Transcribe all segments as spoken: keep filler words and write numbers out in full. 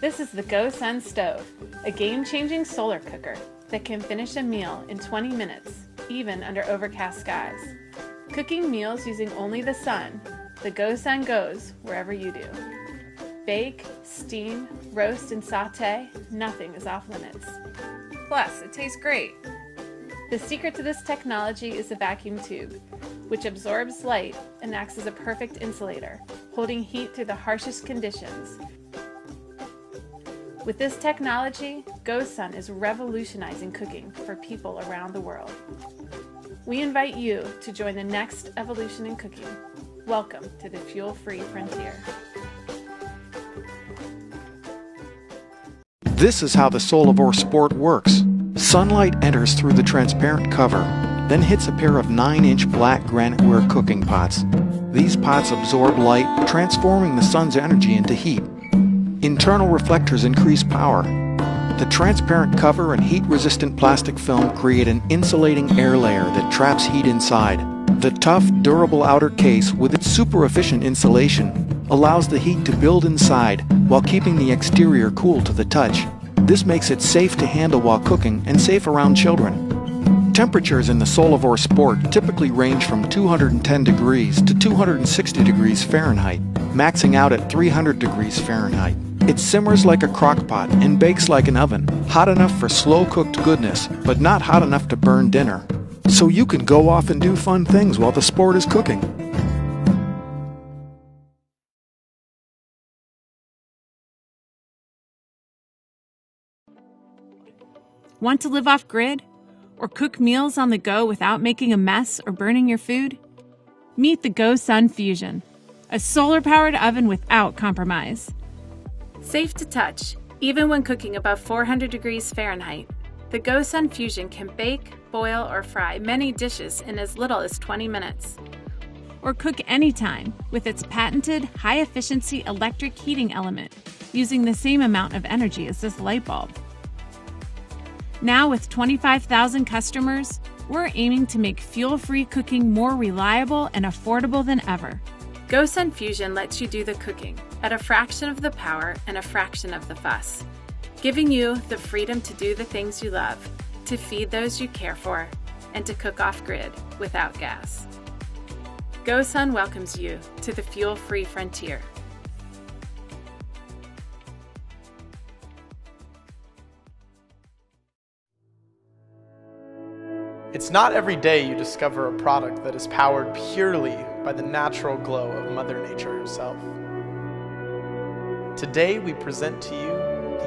This is the GoSun Stove, a game-changing solar cooker that can finish a meal in twenty minutes, even under overcast skies. Cooking meals using only the sun, the GoSun goes wherever you do. Bake, steam, roast, and saute, nothing is off limits. Plus, it tastes great. The secret to this technology is a vacuum tube, which absorbs light and acts as a perfect insulator, holding heat through the harshest conditions. With this technology, GoSun is revolutionizing cooking for people around the world. We invite you to join the next evolution in cooking. Welcome to the fuel-free frontier. This is how the Solavore Sport works. Sunlight enters through the transparent cover, then hits a pair of nine inch black graniteware cooking pots. These pots absorb light, transforming the sun's energy into heat. Internal reflectors increase power. The transparent cover and heat-resistant plastic film create an insulating air layer that traps heat inside. The tough, durable outer case with its super-efficient insulation allows the heat to build inside while keeping the exterior cool to the touch. This makes it safe to handle while cooking and safe around children. Temperatures in the Solavore Sport typically range from two hundred ten degrees to two hundred sixty degrees Fahrenheit, maxing out at three hundred degrees Fahrenheit. It simmers like a crock pot and bakes like an oven, hot enough for slow-cooked goodness, but not hot enough to burn dinner. So you can go off and do fun things while the sport is cooking. Want to live off-grid? Or cook meals on the go without making a mess or burning your food? Meet the GoSun Fusion, a solar-powered oven without compromise. Safe to touch, even when cooking above four hundred degrees Fahrenheit, the GoSun Fusion can bake, boil, or fry many dishes in as little as twenty minutes. Or cook anytime with its patented high-efficiency electric heating element, using the same amount of energy as this light bulb. Now with twenty-five thousand customers, we're aiming to make fuel-free cooking more reliable and affordable than ever. GoSun Fusion lets you do the cooking at a fraction of the power and a fraction of the fuss, giving you the freedom to do the things you love, to feed those you care for, and to cook off-grid without gas. GoSun welcomes you to the fuel-free frontier. It's not every day you discover a product that is powered purely by the natural glow of Mother Nature herself. Today we present to you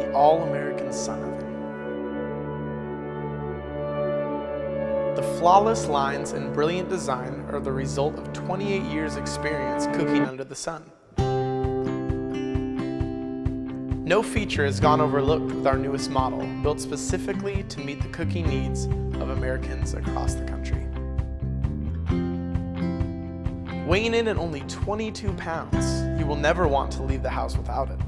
the All American Sun Oven. The flawless lines and brilliant design are the result of twenty-eight years' experience cooking under the sun. No feature has gone overlooked with our newest model, built specifically to meet the cooking needs of Americans across the country. Weighing in at only twenty-two pounds, you will never want to leave the house without it.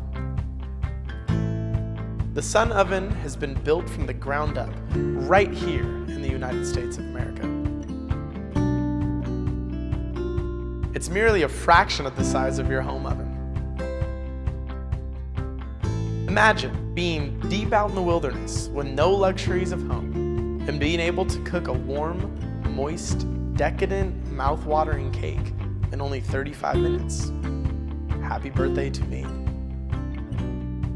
The Sun Oven has been built from the ground up, right here in the United States of America. It's merely a fraction of the size of your home oven. Imagine being deep out in the wilderness with no luxuries of home and being able to cook a warm, moist, decadent, mouth-watering cake in only thirty-five minutes. Happy birthday to me.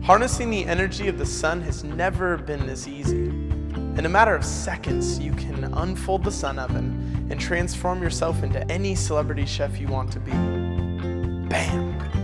Harnessing the energy of the sun has never been this easy. In a matter of seconds, you can unfold the Sun Oven and transform yourself into any celebrity chef you want to be. Bam!